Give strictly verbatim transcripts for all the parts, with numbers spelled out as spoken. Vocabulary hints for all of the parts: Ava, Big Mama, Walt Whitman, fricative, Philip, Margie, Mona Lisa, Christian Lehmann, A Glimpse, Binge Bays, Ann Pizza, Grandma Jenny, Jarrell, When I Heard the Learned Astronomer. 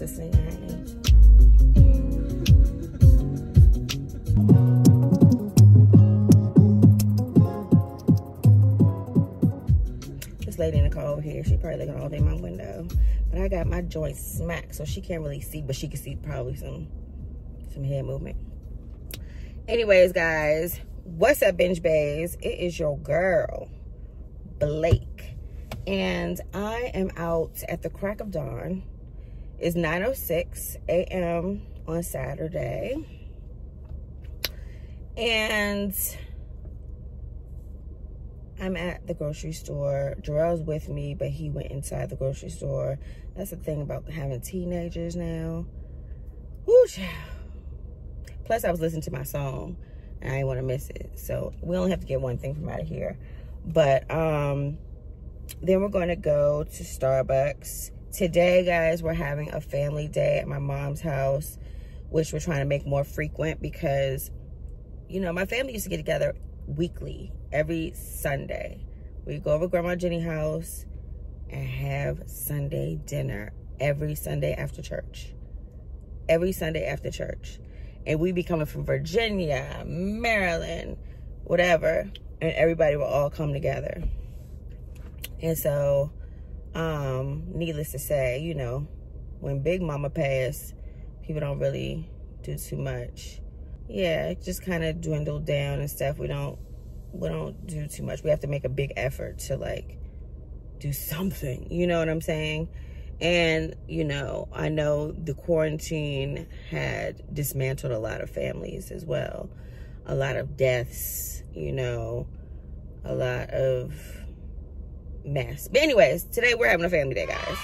to sing her name. Lady in the car over here, she probably looking all day my window, but I got my joints smacked so she can't really see, but she can see probably some some head movement. Anyways, guys, what's up, Binge Bays? It is your girl Blake, and I am out at the crack of dawn. It's nine oh six a m on Saturday, and I'm at the grocery store. Jarrell's with me, but he went inside the grocery store. That's the thing about having teenagers now. Woo, child. Plus, I was listening to my song, and I didn't want to miss it. So, we only have to get one thing from out of here. But, um, then we're going to go to Starbucks. Today, guys, we're having a family day at my mom's house, which we're trying to make more frequent because, you know, my family used to get together weekly. Every Sunday we go over to Grandma Jenny's house and have Sunday dinner every Sunday after church. Every Sunday after church. And we be coming from Virginia, Maryland, whatever, and everybody will all come together. And so um needless to say, you know, when Big Mama passed, people don't really do too much. Yeah, it just kind of dwindled down and stuff. We don't we don't do too much. We have to make a big effort to, like, do something. You know what I'm saying? And, you know, I know the quarantine had dismantled a lot of families as well. A lot of deaths, you know, a lot of mess. But anyways, today we're having a family day, guys.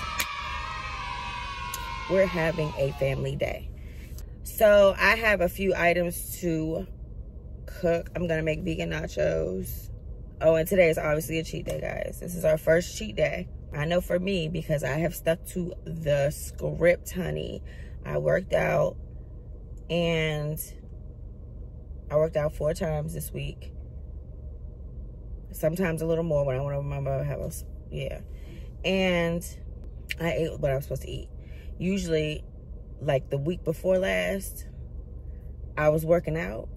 We're having a family day. So I have a few items to cook. I'm gonna make vegan nachos. Oh, and today is obviously a cheat day, guys. This is our first cheat day. I know for me, because I have stuck to the script, honey. I worked out and I worked out four times this week. Sometimes a little more when I want to remember how I was, yeah. And I ate what I was supposed to eat. Usually, like the week before last, I was working out,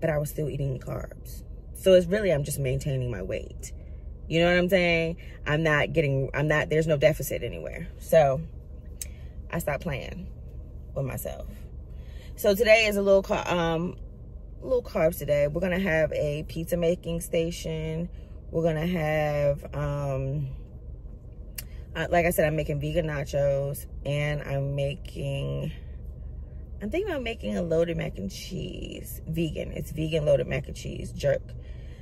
but I was still eating carbs. So it's really, I'm just maintaining my weight. You know what I'm saying? I'm not getting, I'm not, there's no deficit anywhere. So I stopped playing with myself. So today is a little, um, little carbs today. We're going to have a pizza making station. We're going to have, um, uh, like I said, I'm making vegan nachos, and I'm making, I'm thinking about making a loaded mac and cheese. Vegan. It's vegan loaded mac and cheese jerk.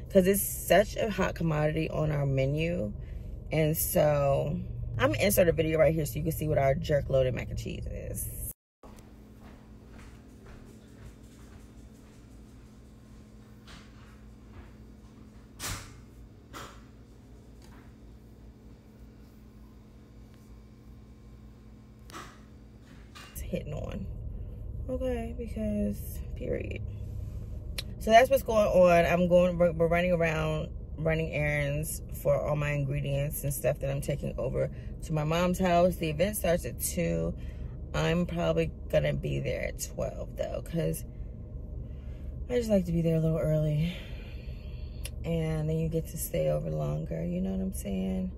Because it's such a hot commodity on our menu. And so, I'm going to insert a video right here so you can see what our jerk loaded mac and cheese is. It's hitting on. Okay, because period. So that's what's going on. I'm going, we're, we're running around, running errands for all my ingredients and stuff that I'm taking over to my mom's house. The event starts at two. I'm probably gonna be there at twelve though, because I just like to be there a little early. And then you get to stay over longer, you know what I'm saying?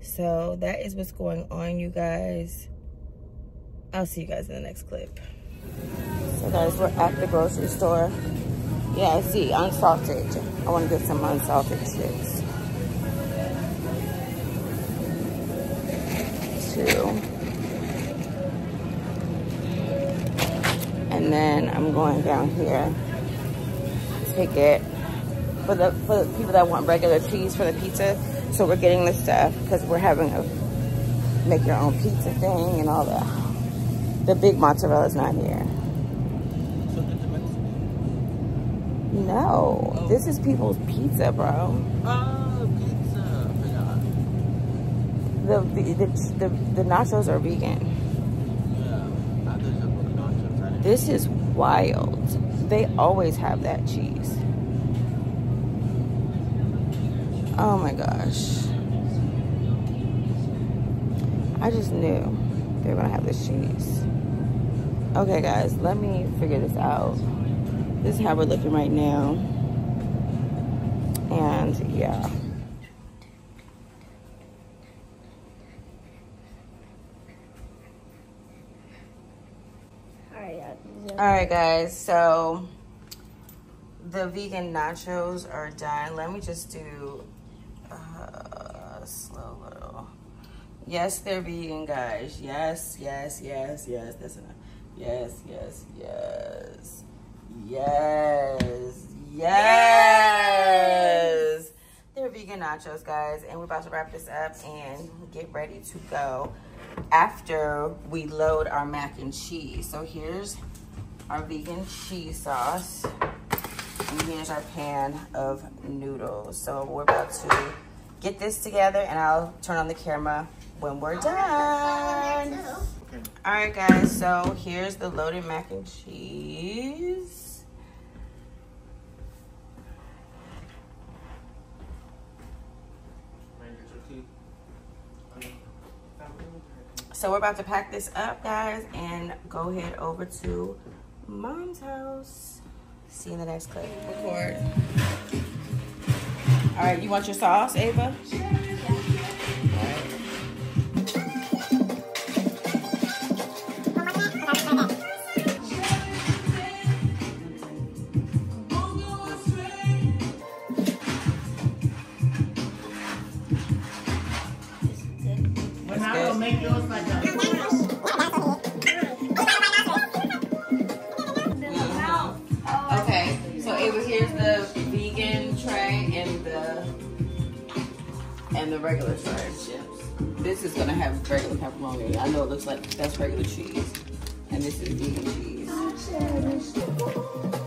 So that is what's going on, you guys. I'll see you guys in the next clip. So guys, we're at the grocery store. Yeah, I see, unsalted. I want to get some unsalted chips. Two. And then I'm going down here. Take it. For the, for the people that want regular cheese for the pizza, so we're getting this stuff because we're having a make your own pizza thing and all that. The big mozzarella's not here. No, oh. This is people's pizza, bro. Oh, pizza! The the the, the, the nachos are vegan. Yeah, I did have nachos. I didn't this is wild. They always have that cheese. Oh my gosh! I just knew. They're gonna have the cheese. Okay guys, let me figure this out. This is how we're looking right now. And yeah. Alright guys, so the vegan nachos are done. Let me just do a slow little. Yes, they're vegan, guys. Yes, yes, yes, yes. That's enough. Yes, yes, yes. Yes, yes. They're vegan nachos, guys. And we're about to wrap this up and get ready to go after we load our mac and cheese. So here's our vegan cheese sauce, and here's our pan of noodles. So we're about to get this together, and I'll turn on the camera when we're done. All right guys, so here's the loaded mac and cheese. So we're about to pack this up, guys, and go head over to Mom's house. See you in the next clip. Record. All right, you want your sauce, Ava? Sure. The regular fry chips. This is gonna have regular pepperoni. I know it looks like that's regular cheese, and this is vegan cheese. Okay,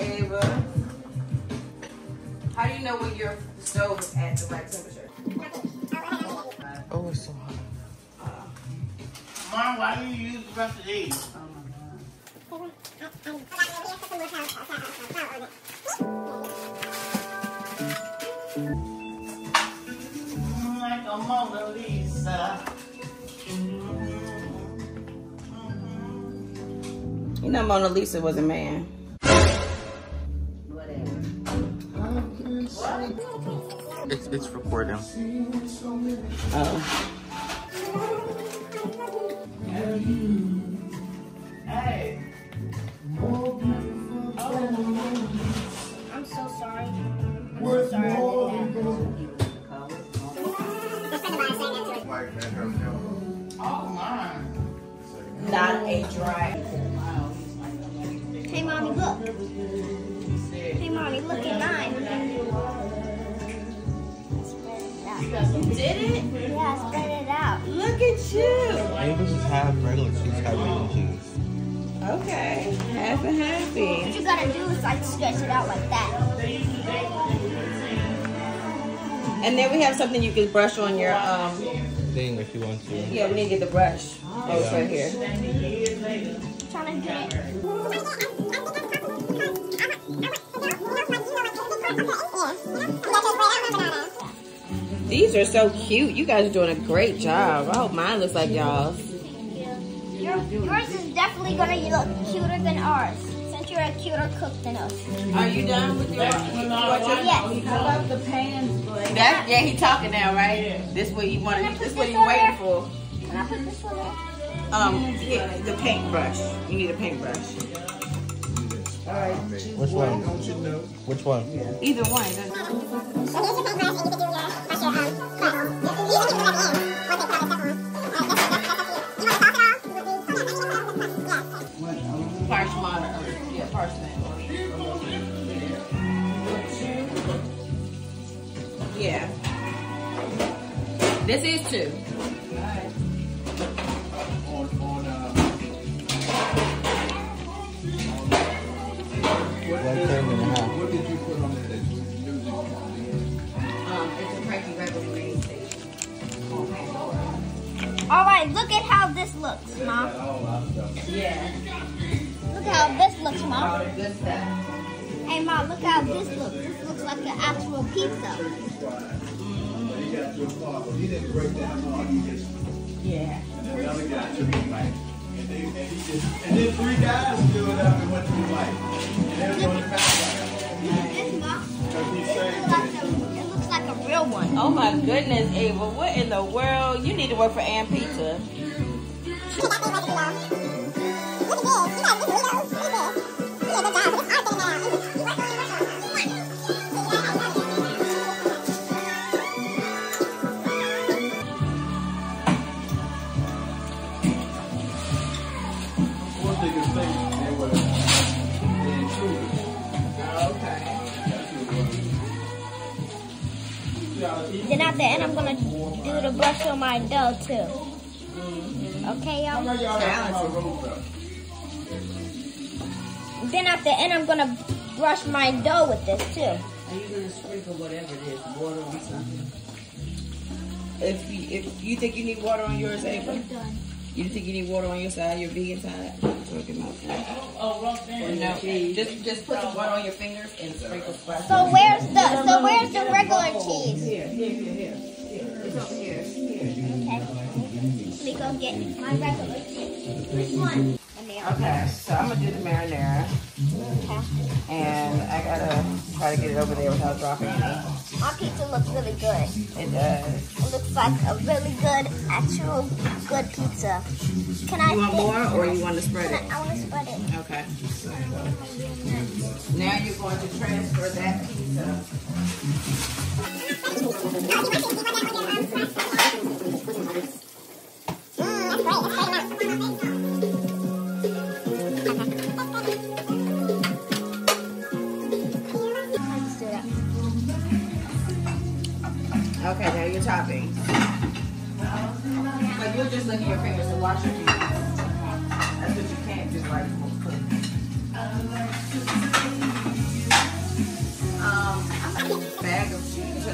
Ava. How do you know when your stove is at the right temperature? Oh, it's so hot. Uh, Mom, why do you use the rest of these? Like a Mona Lisa. You know Mona Lisa was a man. Whatever. What? It's it's recording. Oh. Not a dry. Hey mommy, look. Hey mommy, look at mine. You did it? Yeah, I spread it out. Look at you. Ava just have regular cheese, have vegan cheese. Okay, half and happy. What you gotta do is like stretch it out like that. And then we have something you can brush on your um thing if you want to. Yeah, we need to get the brush. Oh, yeah. It's right here. I'm trying to get it. These are so cute. You guys are doing a great job. I hope mine looks like y'all's. Your, yours is definitely gonna look cuter than ours. You're a cuter cook than us. Are you done with your? Yes. I love the pans, but that, yeah, he talking now, right? Yeah. This what you wanted. This, this what you waiting for? Can I put this over? Um, get the paintbrush. You need a paintbrush. All right. Which one? Which one? Yeah. Either one. Doesn't... Parchment. Yeah. This is two. What did you put on the Um, it's a crazy regular green station. All right, look at how this looks, Mom. Yeah. Look how this looks, Mom. Hey, And Mom, look how this looks. This looks like an actual pizza. Mm-hmm. Yeah. And then the other guy took his bite. And then, and he just, and then three guys filled it up and went to the bite. And they were going to pass by. It looks like a real one. Oh my goodness, Ava. What in the world? You need to work for Ann Pizza. Then at the end, I'm gonna do the brush on my dough too. Okay, y'all. Then at the end, I'm gonna brush my dough with this too. Are you gonna sprinkle whatever it is, water or something? If you, if you think you need water on yours, Ava, you think you need water on your side, your vegan side? I'm talking about that. Oh, wrong thing. No, just just put some water on your fingers and sprinkle splash. So where's the so where's the regular cheese? Here, here, here, here. It's over here. Okay. Let me go get my regular cheese. Which one? Okay, so I'm gonna do the marinara. Okay. And I gotta try to get it over there without dropping it. My pizza looks really good. It does. It looks like a really good, actual good pizza. Can I? You want more, or you want to spread it? I, I want to spread it. Okay. Now you're going to transfer that pizza. Okay, now your toppings. But you'll just look at your fingers and wash your hands. That's what you can't just like cook. Um, bag of cheese.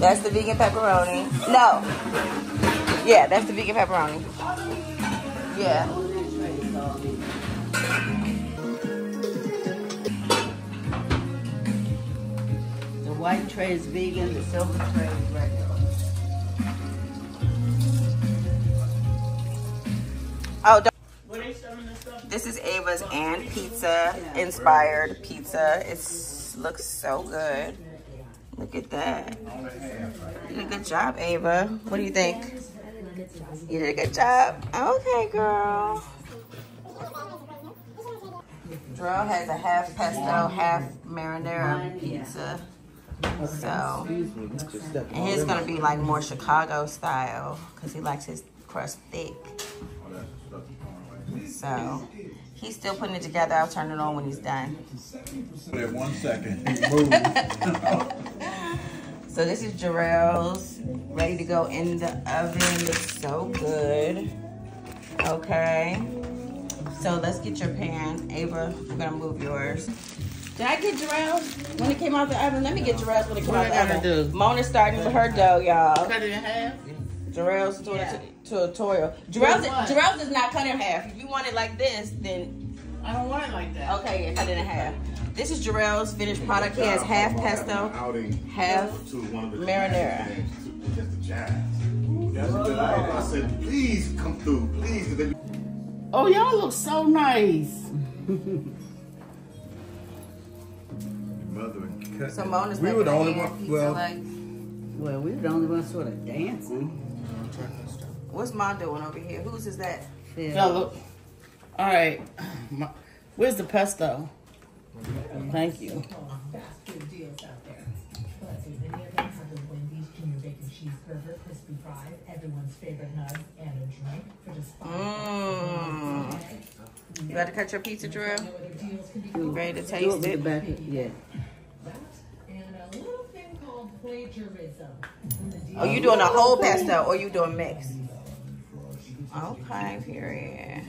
That's the vegan pepperoni. No. Yeah, that's the vegan pepperoni. Yeah. The white tray is vegan, the silver tray is regular. Oh, don't. This is Ava's Ann Pizza inspired pizza. It looks so good. Look at that. You did a good job, Ava. What do you think? You did a good job. Okay, girl. Jarrell has a half pesto, half marinara pizza. So, and his gonna be like more Chicago style because he likes his crust thick. So, he's still putting it together. I'll turn it on when he's done. One second. So this is Jarrell's, ready to go in the oven. Looks so good. Okay. So let's get your pan, Ava. I'm gonna move yours. Did I get Jarrell's when it came out the oven? Let me get Jarrell's when it came what out the oven. Do? Mona's starting with her dough, y'all. Cut it in half? Jarrell's doing yeah. a tutorial. Jarrell's, Jarrell's does not cut in half. If you want it like this, then... I don't want it like that. Okay, yeah, cut it in half. This is Jarrell's finished product. He has half pesto, half marinara. That's a good idea. I said, please come through, please. Oh, y'all look so nice. So Mona's we were the only one. Well, like. well, we were the only ones sort of dancing. What's Mom doing over here? Whose is that? Philip. All right. My, where's the pesto? Thank you. Mm. You got to cut your pizza, Drew. You ready to taste it? Back. Yeah. Oh, you doing a whole pesto or you doing mix? Okay, period.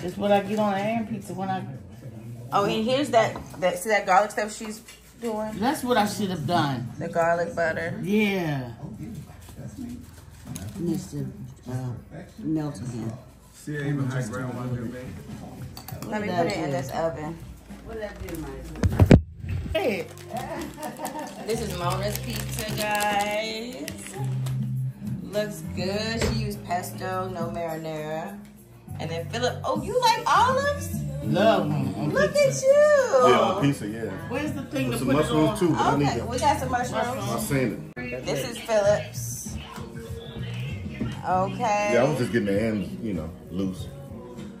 It's what I get on Ann Pizza when I. Oh, and here's that that see that garlic stuff she's doing. That's what I should have done. The garlic butter. Yeah. needs to uh, melt again. See Ava how grandma do me. Let me put it in this oven. What did I do, Mike? Hey. This is Mona's pizza, guys. Looks good. She used pesto, no marinara. And then Philip, oh, you like olives? Love them. Look at you. Yeah, on pizza, yeah. Where's the thing to put it on? Too, okay, we got some mushrooms. I've seen it. This is Philip's. Okay. Yeah, I was just getting the ends, you know, loose.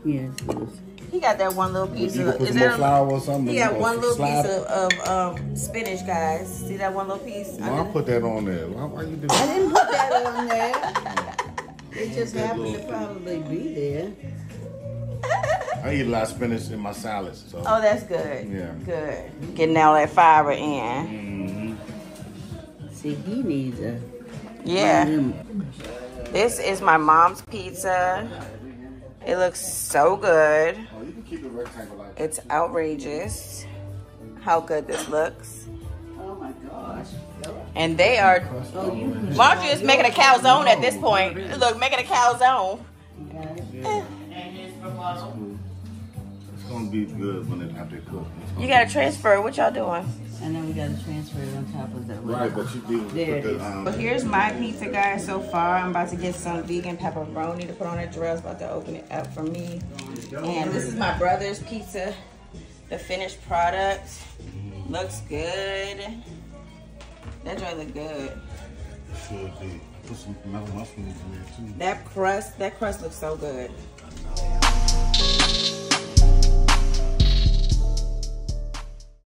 Yeah, loose. He got that one little piece of, is there flour or something? He got one little piece of, of um, spinach, guys. See that one little piece? Why I put that on there? Why, why you do that? I didn't put that on there. It just happened to probably be there. I eat a lot of spinach in my salads. So. Oh, that's good. Yeah. Good. Getting all that fiber in. Mm-hmm. See, he needs a... Yeah. This is my mom's pizza. It looks so good. Oh, you can keep it rectangle like that. It's outrageous how good this looks. Oh my gosh. And they are... Margie is making a calzone at this point. Look, making a calzone. Yeah. And here's for model. It's going to be good when it after cook. You got to transfer. What y'all doing? And then we got to transfer it on top of that. Right, but you do. There it is. Um, well, here's my pizza, guys, so far. I'm about to get some vegan pepperoni to put on it. Jarrell's about to open it up for me. And this is my brother's pizza. The finished product. Looks good. That joint look good. Should be. Put some metal mushrooms in there, too. That crust, that crust looks so good.